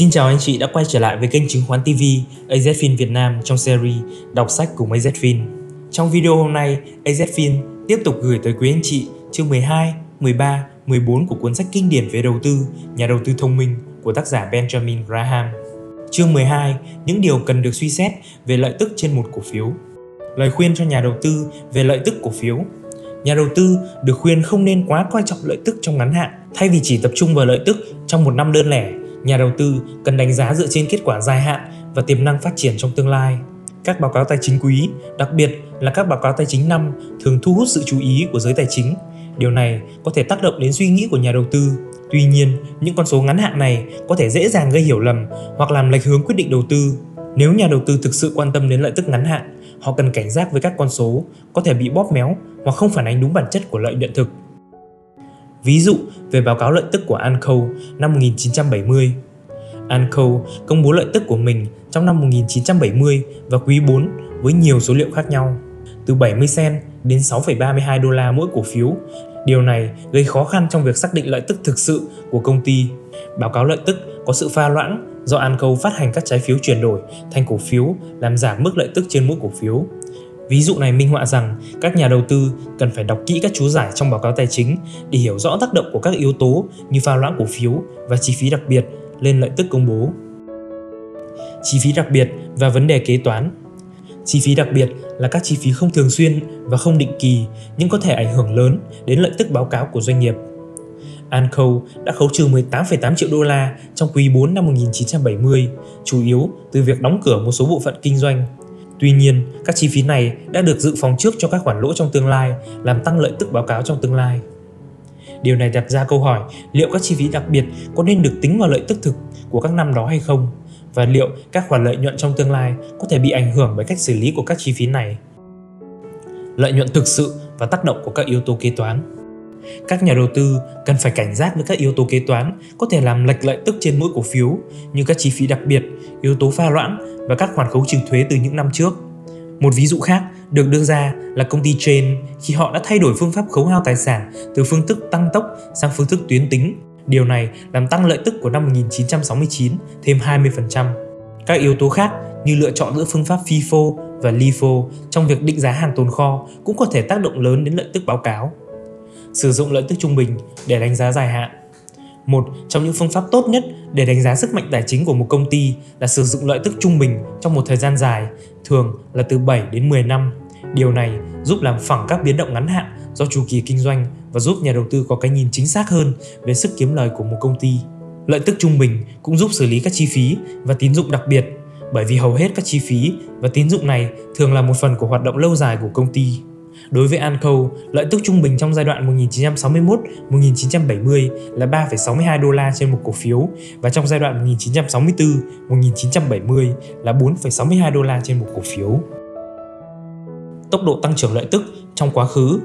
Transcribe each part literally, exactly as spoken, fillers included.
Xin chào anh chị đã quay trở lại với kênh Chứng khoán ti vi a zét fin Việt Nam trong series Đọc sách cùng a zét fin. Trong video hôm nay, a zét fin tiếp tục gửi tới quý anh chị chương mười hai, mười ba, mười bốn của cuốn sách kinh điển về đầu tư, Nhà đầu tư thông minh của tác giả Benjamin Graham. Chương mười hai, những điều cần được suy xét về lợi tức trên một cổ phiếu. Lời khuyên cho nhà đầu tư về lợi tức cổ phiếu. Nhà đầu tư được khuyên không nên quá coi trọng lợi tức trong ngắn hạn. Thay vì chỉ tập trung vào lợi tức trong một năm đơn lẻ, nhà đầu tư cần đánh giá dựa trên kết quả dài hạn và tiềm năng phát triển trong tương lai. Các báo cáo tài chính quý, đặc biệt là các báo cáo tài chính năm, thường thu hút sự chú ý của giới tài chính. Điều này có thể tác động đến suy nghĩ của nhà đầu tư. Tuy nhiên, những con số ngắn hạn này có thể dễ dàng gây hiểu lầm hoặc làm lệch hướng quyết định đầu tư. Nếu nhà đầu tư thực sự quan tâm đến lợi tức ngắn hạn, họ cần cảnh giác với các con số có thể bị bóp méo hoặc không phản ánh đúng bản chất của lợi nhuận thực. Ví dụ về báo cáo lợi tức của Anco năm một nghìn chín trăm bảy mươi. Anco công bố lợi tức của mình trong năm một nghìn chín trăm bảy mươi và quý bốn với nhiều số liệu khác nhau, từ bảy mươi sen đến sáu phẩy ba mươi hai đô la mỗi cổ phiếu. Điều này gây khó khăn trong việc xác định lợi tức thực sự của công ty. Báo cáo lợi tức có sự pha loãng do Anco phát hành các trái phiếu chuyển đổi thành cổ phiếu, làm giảm mức lợi tức trên mỗi cổ phiếu. Ví dụ này minh họa rằng các nhà đầu tư cần phải đọc kỹ các chú giải trong báo cáo tài chính để hiểu rõ tác động của các yếu tố như pha loãng cổ phiếu và chi phí đặc biệt lên lợi tức công bố. Chi phí đặc biệt và vấn đề kế toán. Chi phí đặc biệt là các chi phí không thường xuyên và không định kỳ nhưng có thể ảnh hưởng lớn đến lợi tức báo cáo của doanh nghiệp. Anco đã khấu trừ mười tám phẩy tám triệu đô la trong quý bốn năm một nghìn chín trăm bảy mươi, chủ yếu từ việc đóng cửa một số bộ phận kinh doanh. Tuy nhiên, các chi phí này đã được dự phòng trước cho các khoản lỗ trong tương lai, làm tăng lợi tức báo cáo trong tương lai. Điều này đặt ra câu hỏi liệu các chi phí đặc biệt có nên được tính vào lợi tức thực của các năm đó hay không, và liệu các khoản lợi nhuận trong tương lai có thể bị ảnh hưởng bởi cách xử lý của các chi phí này. Lợi nhuận thực sự và tác động của các yếu tố kế toán. Các nhà đầu tư cần phải cảnh giác với các yếu tố kế toán có thể làm lệch lợi tức trên mỗi cổ phiếu, như các chi phí đặc biệt, yếu tố pha loãng và các khoản khấu trừ thuế từ những năm trước. Một ví dụ khác được đưa ra là công ty Chain khi họ đã thay đổi phương pháp khấu hao tài sản từ phương thức tăng tốc sang phương thức tuyến tính. Điều này làm tăng lợi tức của năm một nghìn chín trăm sáu mươi chín thêm hai mươi phần trăm. Các yếu tố khác như lựa chọn giữa phương pháp FIFO và LIFO trong việc định giá hàng tồn kho cũng có thể tác động lớn đến lợi tức báo cáo. Sử dụng lợi tức trung bình để đánh giá dài hạn. Một trong những phương pháp tốt nhất để đánh giá sức mạnh tài chính của một công ty là sử dụng lợi tức trung bình trong một thời gian dài, thường là từ bảy đến mười năm. Điều này giúp làm phẳng các biến động ngắn hạn do chu kỳ kinh doanh và giúp nhà đầu tư có cái nhìn chính xác hơn về sức kiếm lời của một công ty. Lợi tức trung bình cũng giúp xử lý các chi phí và tín dụng đặc biệt, bởi vì hầu hết các chi phí và tín dụng này thường là một phần của hoạt động lâu dài của công ty. Đối với Anco, lợi tức trung bình trong giai đoạn một nghìn chín trăm sáu mươi mốt đến một nghìn chín trăm bảy mươi là ba phẩy sáu mươi hai đô la trên một cổ phiếu và trong giai đoạn một nghìn chín trăm sáu mươi tư đến một nghìn chín trăm bảy mươi là bốn phẩy sáu mươi hai đô la trên một cổ phiếu. Tốc độ tăng trưởng lợi tức trong quá khứ.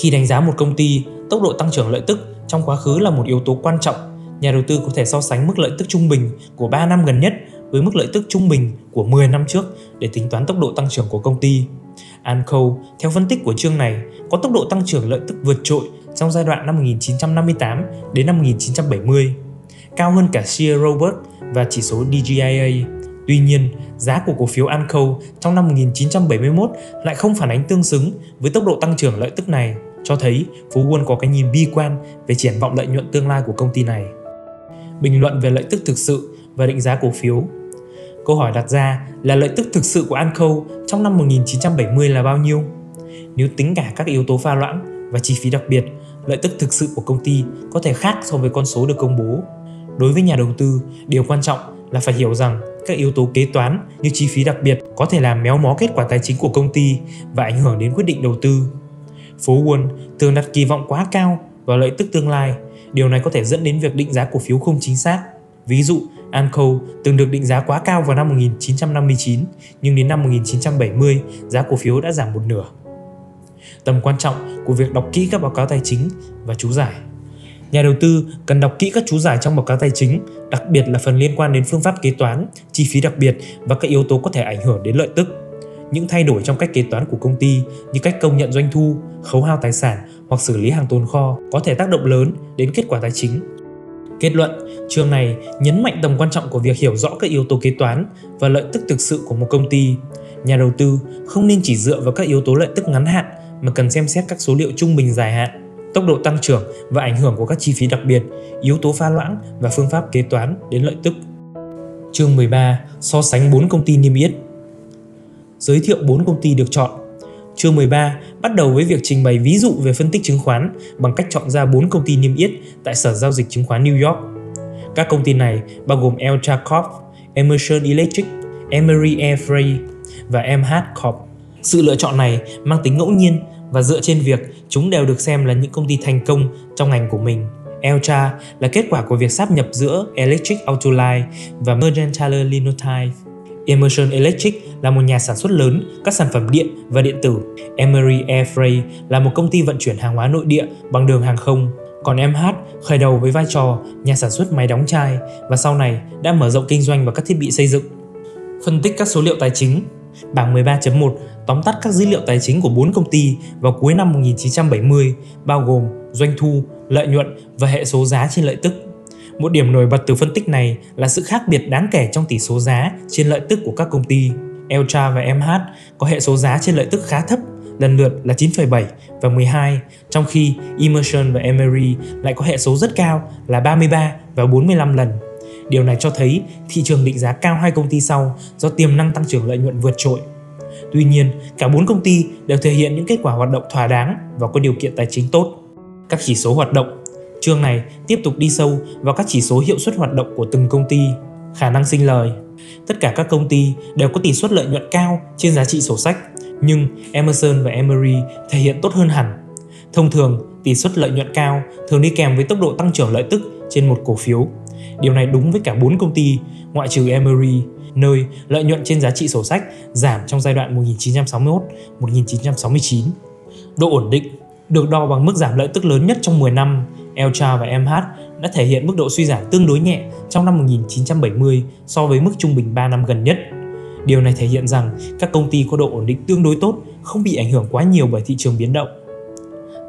Khi đánh giá một công ty, tốc độ tăng trưởng lợi tức trong quá khứ là một yếu tố quan trọng. Nhà đầu tư có thể so sánh mức lợi tức trung bình của ba năm gần nhất với mức lợi tức trung bình của mười năm trước để tính toán tốc độ tăng trưởng của công ty. Anco, theo phân tích của chương này, có tốc độ tăng trưởng lợi tức vượt trội trong giai đoạn năm một nghìn chín trăm năm mươi tám đến năm một nghìn chín trăm bảy mươi, cao hơn cả Sears Roebuck và chỉ số đê giê a a. Tuy nhiên, giá của cổ phiếu Anco trong năm một nghìn chín trăm bảy mươi mốt lại không phản ánh tương xứng với tốc độ tăng trưởng lợi tức này, cho thấy phố Wall có cái nhìn bi quan về triển vọng lợi nhuận tương lai của công ty này. Bình luận về lợi tức thực sự và định giá cổ phiếu. Câu hỏi đặt ra là lợi tức thực sự của Anco trong năm một nghìn chín trăm bảy mươi là bao nhiêu? Nếu tính cả các yếu tố pha loãng và chi phí đặc biệt, lợi tức thực sự của công ty có thể khác so với con số được công bố. Đối với nhà đầu tư, điều quan trọng là phải hiểu rằng các yếu tố kế toán như chi phí đặc biệt có thể làm méo mó kết quả tài chính của công ty và ảnh hưởng đến quyết định đầu tư. Phố Wall thường đặt kỳ vọng quá cao vào lợi tức tương lai, điều này có thể dẫn đến việc định giá cổ phiếu không chính xác. Ví dụ, Anco từng được định giá quá cao vào năm một nghìn chín trăm năm mươi chín, nhưng đến năm một nghìn chín trăm bảy mươi, giá cổ phiếu đã giảm một nửa. Tầm quan trọng của việc đọc kỹ các báo cáo tài chính và chú giải. Nhà đầu tư cần đọc kỹ các chú giải trong báo cáo tài chính, đặc biệt là phần liên quan đến phương pháp kế toán, chi phí đặc biệt và các yếu tố có thể ảnh hưởng đến lợi tức. Những thay đổi trong cách kế toán của công ty như cách công nhận doanh thu, khấu hao tài sản hoặc xử lý hàng tồn kho có thể tác động lớn đến kết quả tài chính. Kết luận, chương này nhấn mạnh tầm quan trọng của việc hiểu rõ các yếu tố kế toán và lợi tức thực sự của một công ty. Nhà đầu tư không nên chỉ dựa vào các yếu tố lợi tức ngắn hạn mà cần xem xét các số liệu trung bình dài hạn, tốc độ tăng trưởng và ảnh hưởng của các chi phí đặc biệt, yếu tố pha loãng và phương pháp kế toán đến lợi tức. Chương mười ba. So sánh bốn công ty niêm yết. Giới thiệu bốn công ty được chọn. Chương mười ba bắt đầu với việc trình bày ví dụ về phân tích chứng khoán bằng cách chọn ra bốn công ty niêm yết tại Sở Giao dịch Chứng khoán New York. Các công ty này bao gồm Eltra Corp, Emerson Electric, Emery Air Freight và em hát Corp. Sự lựa chọn này mang tính ngẫu nhiên và dựa trên việc chúng đều được xem là những công ty thành công trong ngành của mình. Eltra là kết quả của việc sáp nhập giữa Electric Autolite và Mergenthaler Linotype. Emerson Electric là một nhà sản xuất lớn các sản phẩm điện và điện tử. Emery Air Freight là một công ty vận chuyển hàng hóa nội địa bằng đường hàng không. Còn em hát khởi đầu với vai trò nhà sản xuất máy đóng chai và sau này đã mở rộng kinh doanh vào các thiết bị xây dựng. Phân tích các số liệu tài chính. Bảng mười ba chấm một tóm tắt các dữ liệu tài chính của bốn công ty vào cuối năm một nghìn chín trăm bảy mươi, bao gồm doanh thu, lợi nhuận và hệ số giá trên lợi tức. Một điểm nổi bật từ phân tích này là sự khác biệt đáng kể trong tỷ số giá trên lợi tức của các công ty. Eltra và em hát có hệ số giá trên lợi tức khá thấp, lần lượt là chín phẩy bảy và mười hai, trong khi Emerson và Emery lại có hệ số rất cao là ba mươi ba và bốn mươi lăm lần. Điều này cho thấy thị trường định giá cao hai công ty sau do tiềm năng tăng trưởng lợi nhuận vượt trội. Tuy nhiên, cả bốn công ty đều thể hiện những kết quả hoạt động thỏa đáng và có điều kiện tài chính tốt. Các chỉ số hoạt động. Chương này tiếp tục đi sâu vào các chỉ số hiệu suất hoạt động của từng công ty. Khả năng sinh lời. Tất cả các công ty đều có tỷ suất lợi nhuận cao trên giá trị sổ sách, nhưng Emerson và Emery thể hiện tốt hơn hẳn. Thông thường, tỷ suất lợi nhuận cao thường đi kèm với tốc độ tăng trưởng lợi tức trên một cổ phiếu. Điều này đúng với cả bốn công ty, ngoại trừ Emery, nơi lợi nhuận trên giá trị sổ sách giảm trong giai đoạn một nghìn chín trăm sáu mươi mốt đến một nghìn chín trăm sáu mươi chín. Độ ổn định được đo bằng mức giảm lợi tức lớn nhất trong mười năm. Eltra và em hát đã thể hiện mức độ suy giảm tương đối nhẹ trong năm một nghìn chín trăm bảy mươi so với mức trung bình ba năm gần nhất. Điều này thể hiện rằng các công ty có độ ổn định tương đối tốt, không bị ảnh hưởng quá nhiều bởi thị trường biến động.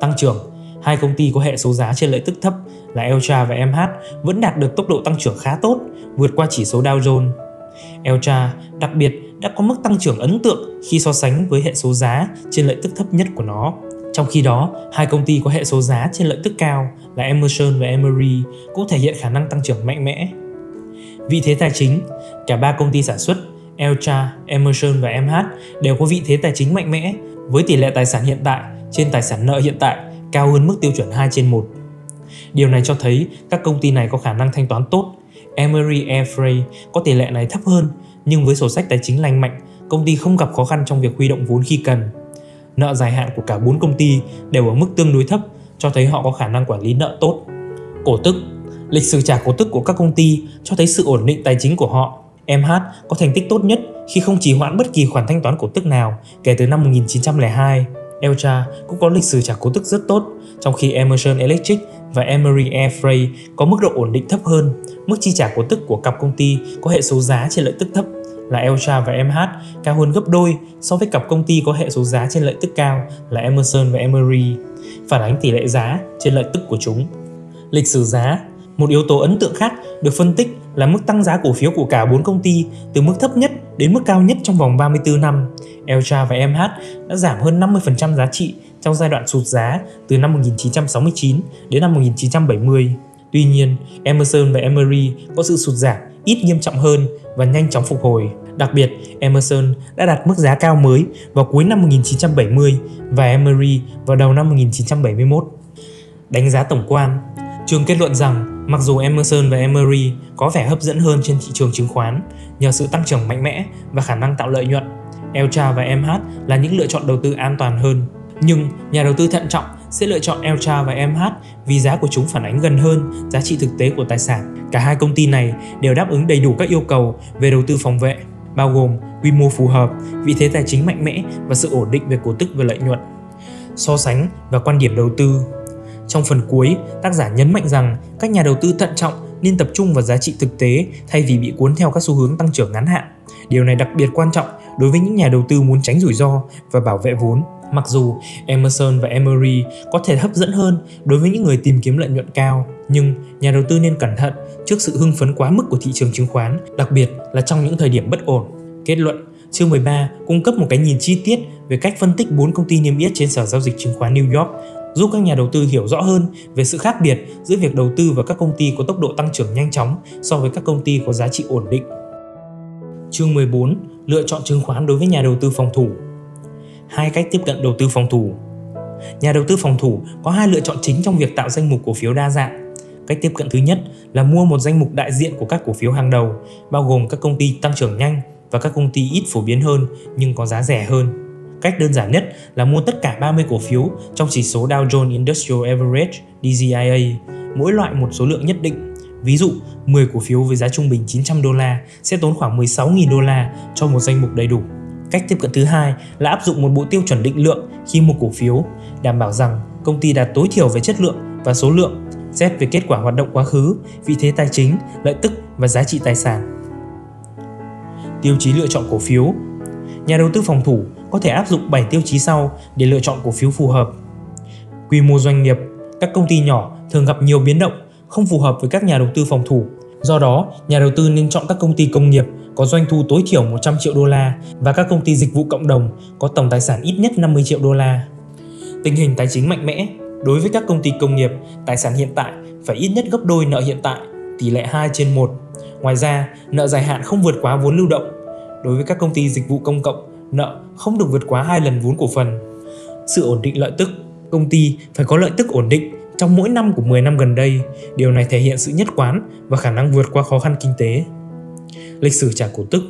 Tăng trưởng. Hai công ty có hệ số giá trên lợi tức thấp là Eltra và em hát vẫn đạt được tốc độ tăng trưởng khá tốt, vượt qua chỉ số Dow Jones. Eltra đặc biệt đã có mức tăng trưởng ấn tượng khi so sánh với hệ số giá trên lợi tức thấp nhất của nó. Trong khi đó, hai công ty có hệ số giá trên lợi tức cao là Emerson và Emery cũng thể hiện khả năng tăng trưởng mạnh mẽ. Vị thế tài chính. Cả ba công ty sản xuất Eltra, Emerson và em hát đều có vị thế tài chính mạnh mẽ với tỷ lệ tài sản hiện tại trên tài sản nợ hiện tại cao hơn mức tiêu chuẩn hai trên một. Điều này cho thấy các công ty này có khả năng thanh toán tốt. Emery Air Freight có tỷ lệ này thấp hơn, nhưng với sổ sách tài chính lành mạnh, công ty không gặp khó khăn trong việc huy động vốn khi cần. Nợ dài hạn của cả bốn công ty đều ở mức tương đối thấp, cho thấy họ có khả năng quản lý nợ tốt. Cổ tức. Lịch sử trả cổ tức của các công ty cho thấy sự ổn định tài chính của họ. em hát có thành tích tốt nhất khi không trì hoãn bất kỳ khoản thanh toán cổ tức nào kể từ năm một nghìn chín trăm lẻ hai. Eltra cũng có lịch sử trả cổ tức rất tốt, trong khi Emerson Electric và Emery Air Freight có mức độ ổn định thấp hơn. Mức chi trả cổ tức của cặp công ty có hệ số giá trên lợi tức thấp là Eltra và em hát cao hơn gấp đôi so với cặp công ty có hệ số giá trên lợi tức cao là Emerson và Emery, phản ánh tỷ lệ giá trên lợi tức của chúng. Lịch sử giá. Một yếu tố ấn tượng khác được phân tích là mức tăng giá cổ phiếu của cả bốn công ty từ mức thấp nhất đến mức cao nhất trong vòng ba mươi tư năm. Eltra và em hát đã giảm hơn năm mươi phần trăm giá trị trong giai đoạn sụt giá từ năm một nghìn chín trăm sáu mươi chín đến năm một nghìn chín trăm bảy mươi. Tuy nhiên, Emerson và Emery có sự sụt giảm ít nghiêm trọng hơn và nhanh chóng phục hồi. Đặc biệt, Emerson đã đạt mức giá cao mới vào cuối năm một nghìn chín trăm bảy mươi và Emery vào đầu năm một nghìn chín trăm bảy mươi mốt. Đánh giá tổng quan. Chương kết luận rằng mặc dù Emerson và Emery có vẻ hấp dẫn hơn trên thị trường chứng khoán nhờ sự tăng trưởng mạnh mẽ và khả năng tạo lợi nhuận, Eltra và em hát là những lựa chọn đầu tư an toàn hơn. Nhưng nhà đầu tư thận trọng sẽ lựa chọn Eltra và em hát vì giá của chúng phản ánh gần hơn giá trị thực tế của tài sản. Cả hai công ty này đều đáp ứng đầy đủ các yêu cầu về đầu tư phòng vệ, bao gồm quy mô phù hợp, vị thế tài chính mạnh mẽ và sự ổn định về cổ tức và lợi nhuận. So sánh và quan điểm đầu tư. Trong phần cuối, tác giả nhấn mạnh rằng các nhà đầu tư thận trọng nên tập trung vào giá trị thực tế thay vì bị cuốn theo các xu hướng tăng trưởng ngắn hạn. Điều này đặc biệt quan trọng đối với những nhà đầu tư muốn tránh rủi ro và bảo vệ vốn. Mặc dù Emerson và Emery có thể hấp dẫn hơn đối với những người tìm kiếm lợi nhuận cao, nhưng nhà đầu tư nên cẩn thận trước sự hưng phấn quá mức của thị trường chứng khoán, đặc biệt là trong những thời điểm bất ổn. Kết luận, chương mười ba cung cấp một cái nhìn chi tiết về cách phân tích bốn công ty niêm yết trên Sở Giao dịch Chứng khoán New York, giúp các nhà đầu tư hiểu rõ hơn về sự khác biệt giữa việc đầu tư vào các công ty có tốc độ tăng trưởng nhanh chóng so với các công ty có giá trị ổn định. Chương mười bốn. Lựa chọn chứng khoán đối với nhà đầu tư phòng thủ. Hai cách tiếp cận đầu tư phòng thủ. Nhà đầu tư phòng thủ có hai lựa chọn chính trong việc tạo danh mục cổ phiếu đa dạng. Cách tiếp cận thứ nhất là mua một danh mục đại diện của các cổ phiếu hàng đầu, bao gồm các công ty tăng trưởng nhanh và các công ty ít phổ biến hơn nhưng có giá rẻ hơn. Cách đơn giản nhất là mua tất cả ba mươi cổ phiếu trong chỉ số Dow Jones Industrial Average D J I A, mỗi loại một số lượng nhất định. Ví dụ, mười cổ phiếu với giá trung bình chín trăm đô la sẽ tốn khoảng mười sáu nghìn đô la cho một danh mục đầy đủ. Cách tiếp cận thứ hai là áp dụng một bộ tiêu chuẩn định lượng khi mua cổ phiếu, đảm bảo rằng công ty đạt tối thiểu về chất lượng và số lượng, xét về kết quả hoạt động quá khứ, vị thế tài chính, lợi tức và giá trị tài sản. Tiêu chí lựa chọn cổ phiếu. Nhà đầu tư phòng thủ có thể áp dụng bảy tiêu chí sau để lựa chọn cổ phiếu phù hợp. Quy mô doanh nghiệp. Các công ty nhỏ thường gặp nhiều biến động, không phù hợp với các nhà đầu tư phòng thủ. Do đó, nhà đầu tư nên chọn các công ty công nghiệp có doanh thu tối thiểu một trăm triệu đô la và các công ty dịch vụ cộng đồng có tổng tài sản ít nhất năm mươi triệu đô la. Tình hình tài chính mạnh mẽ. Đối với các công ty công nghiệp, tài sản hiện tại phải ít nhất gấp đôi nợ hiện tại, tỷ lệ hai trên một. Ngoài ra, nợ dài hạn không vượt quá vốn lưu động. Đối với các công ty dịch vụ công cộng, nợ không được vượt quá hai lần vốn cổ phần. Sự ổn định lợi tức. Công ty phải có lợi tức ổn định trong mỗi năm của mười năm gần đây. Điều này thể hiện sự nhất quán và khả năng vượt qua khó khăn kinh tế. Lịch sử trả cổ tức.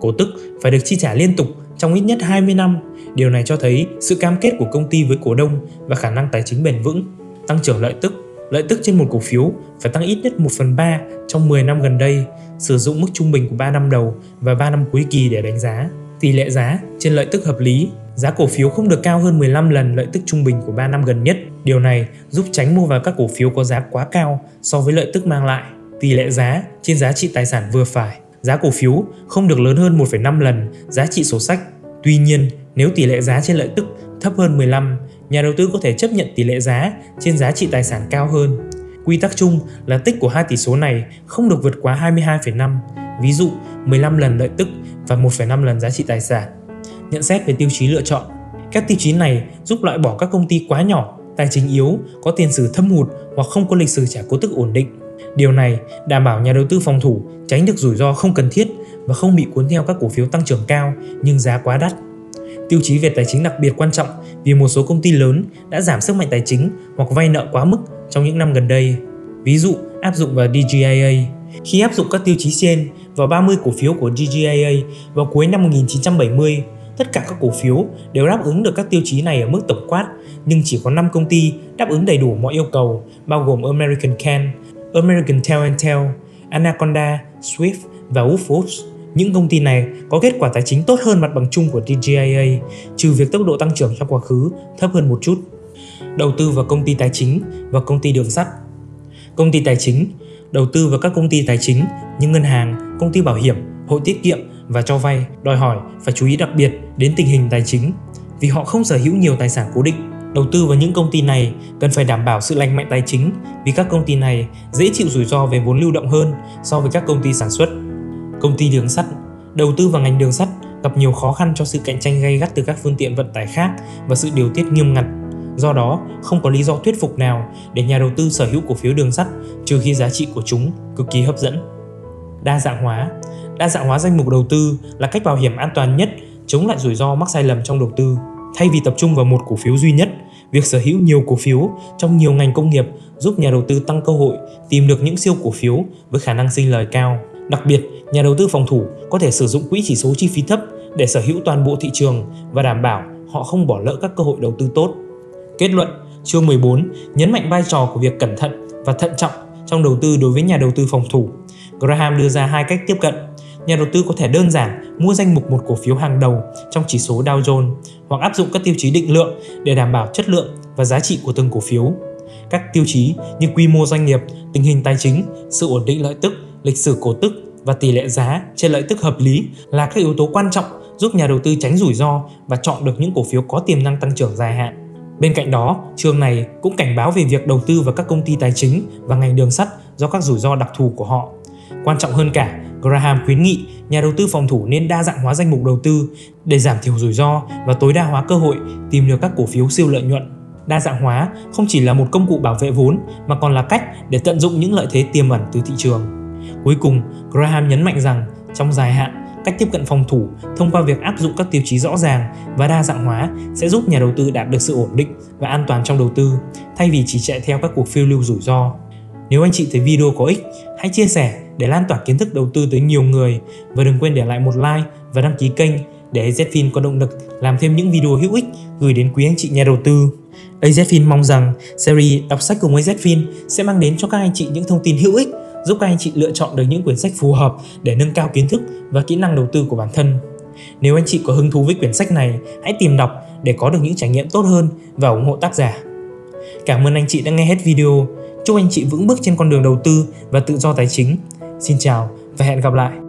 Cổ tức phải được chi trả liên tục trong ít nhất hai mươi năm. Điều này cho thấy sự cam kết của công ty với cổ đông và khả năng tài chính bền vững. Tăng trưởng lợi tức. Lợi tức trên một cổ phiếu phải tăng ít nhất một phần ba trong mười năm gần đây, sử dụng mức trung bình của ba năm đầu và ba năm cuối kỳ để đánh giá. Tỷ lệ giá trên lợi tức hợp lý. Giá cổ phiếu không được cao hơn mười lăm lần lợi tức trung bình của ba năm gần nhất. Điều này giúp tránh mua vào các cổ phiếu có giá quá cao so với lợi tức mang lại. Tỷ lệ giá trên giá trị tài sản vừa phải. Giá cổ phiếu không được lớn hơn một phẩy năm lần giá trị sổ sách. Tuy nhiên, nếu tỷ lệ giá trên lợi tức thấp hơn mười lăm, nhà đầu tư có thể chấp nhận tỷ lệ giá trên giá trị tài sản cao hơn. Quy tắc chung là tích của hai tỷ số này không được vượt quá hai mươi hai phẩy năm, ví dụ mười lăm lần lợi tức và một phẩy năm lần giá trị tài sản. Nhận xét về tiêu chí lựa chọn. Các tiêu chí này giúp loại bỏ các công ty quá nhỏ, tài chính yếu, có tiền sử thâm hụt hoặc không có lịch sử trả cổ tức ổn định. Điều này đảm bảo nhà đầu tư phòng thủ tránh được rủi ro không cần thiết và không bị cuốn theo các cổ phiếu tăng trưởng cao nhưng giá quá đắt. Tiêu chí về tài chính đặc biệt quan trọng vì một số công ty lớn đã giảm sức mạnh tài chính hoặc vay nợ quá mức trong những năm gần đây. Ví dụ, áp dụng vào D J I A. Khi áp dụng các tiêu chí trên vào ba mươi cổ phiếu của D J I A vào cuối năm một nghìn chín trăm bảy mươi, tất cả các cổ phiếu đều đáp ứng được các tiêu chí này ở mức tổng quát, nhưng chỉ có năm công ty đáp ứng đầy đủ mọi yêu cầu, bao gồm American Can, American Can, Anaconda, Swift và Woolworths. Những công ty này có kết quả tài chính tốt hơn mặt bằng chung của D J I A, trừ việc tốc độ tăng trưởng trong quá khứ thấp hơn một chút. Đầu tư vào công ty tài chính và công ty đường sắt. Công ty tài chính. Đầu tư vào các công ty tài chính như ngân hàng, công ty bảo hiểm, hội tiết kiệm và cho vay đòi hỏi phải chú ý đặc biệt đến tình hình tài chính vì họ không sở hữu nhiều tài sản cố định. Đầu tư vào những công ty này cần phải đảm bảo sự lành mạnh tài chính vì các công ty này dễ chịu rủi ro về vốn lưu động hơn so với các công ty sản xuất. Công ty đường sắt. Đầu tư vào ngành đường sắt gặp nhiều khó khăn cho sự cạnh tranh gay gắt từ các phương tiện vận tải khác và sự điều tiết nghiêm ngặt. Do đó, không có lý do thuyết phục nào để nhà đầu tư sở hữu cổ phiếu đường sắt trừ khi giá trị của chúng cực kỳ hấp dẫn. Đa dạng hóa. Đa dạng hóa danh mục đầu tư là cách bảo hiểm an toàn nhất chống lại rủi ro mắc sai lầm trong đầu tư. Thay vì tập trung vào một cổ phiếu duy nhất, việc sở hữu nhiều cổ phiếu trong nhiều ngành công nghiệp giúp nhà đầu tư tăng cơ hội tìm được những siêu cổ phiếu với khả năng sinh lời cao. Đặc biệt, nhà đầu tư phòng thủ có thể sử dụng quỹ chỉ số chi phí thấp để sở hữu toàn bộ thị trường và đảm bảo họ không bỏ lỡ các cơ hội đầu tư tốt. Kết luận, chương mười bốn nhấn mạnh vai trò của việc cẩn thận và thận trọng trong đầu tư đối với nhà đầu tư phòng thủ. Graham đưa ra hai cách tiếp cận. Nhà đầu tư có thể đơn giản mua danh mục một cổ phiếu hàng đầu trong chỉ số Dow Jones hoặc áp dụng các tiêu chí định lượng để đảm bảo chất lượng và giá trị của từng cổ phiếu. Các tiêu chí như quy mô doanh nghiệp, tình hình tài chính, sự ổn định lợi tức, lịch sử cổ tức và tỷ lệ giá trên lợi tức hợp lý là các yếu tố quan trọng giúp nhà đầu tư tránh rủi ro và chọn được những cổ phiếu có tiềm năng tăng trưởng dài hạn. Bên cạnh đó, chương này cũng cảnh báo về việc đầu tư vào các công ty tài chính và ngành đường sắt do các rủi ro đặc thù của họ. Quan trọng hơn cả, Graham khuyến nghị nhà đầu tư phòng thủ nên đa dạng hóa danh mục đầu tư để giảm thiểu rủi ro và tối đa hóa cơ hội tìm được các cổ phiếu siêu lợi nhuận. Đa dạng hóa không chỉ là một công cụ bảo vệ vốn mà còn là cách để tận dụng những lợi thế tiềm ẩn từ thị trường. Cuối cùng, Graham nhấn mạnh rằng trong dài hạn, cách tiếp cận phòng thủ thông qua việc áp dụng các tiêu chí rõ ràng và đa dạng hóa sẽ giúp nhà đầu tư đạt được sự ổn định và an toàn trong đầu tư, thay vì chỉ chạy theo các cuộc phiêu lưu rủi ro. Nếu anh chị thấy video có ích, hãy chia sẻ để lan tỏa kiến thức đầu tư tới nhiều người và đừng quên để lại một like và đăng ký kênh để a zét fin có động lực làm thêm những video hữu ích gửi đến quý anh chị nhà đầu tư. a zét fin mong rằng series Đọc Sách Cùng a zét fin sẽ mang đến cho các anh chị những thông tin hữu ích, giúp các anh chị lựa chọn được những quyển sách phù hợp để nâng cao kiến thức và kỹ năng đầu tư của bản thân. Nếu anh chị có hứng thú với quyển sách này, hãy tìm đọc để có được những trải nghiệm tốt hơn và ủng hộ tác giả. Cảm ơn anh chị đã nghe hết video. Chúc anh chị vững bước trên con đường đầu tư và tự do tài chính. Xin chào và hẹn gặp lại!